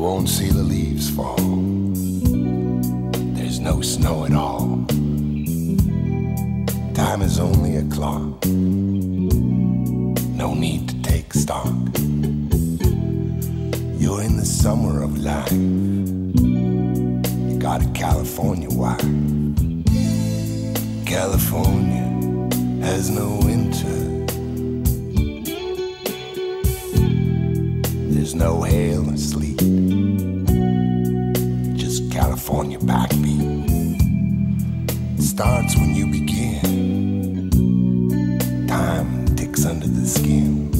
You won't see the leaves fall. There's no snow at all. Time is only a clock. No need to take stock. You're in the summer of life. You got a California wife. California has no winter. There's no hail or sleet, just California backbeat. It starts when you begin. Time ticks under the skin.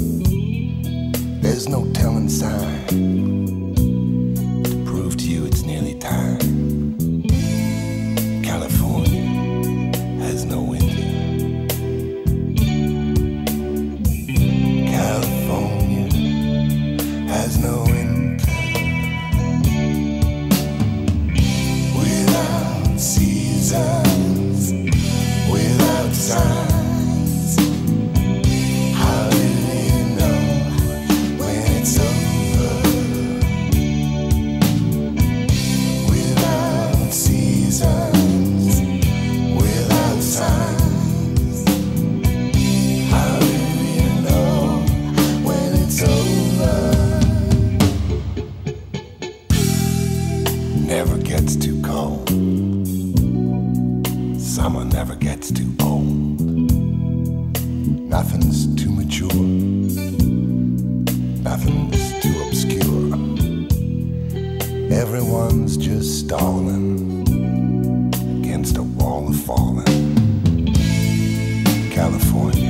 There's no telling sign to prove to you it's nearly time. California has no winter. Never gets too cold. Summer never gets too old. Nothing's too mature. Nothing's too obscure. Everyone's just stalling against a wall of falling. California.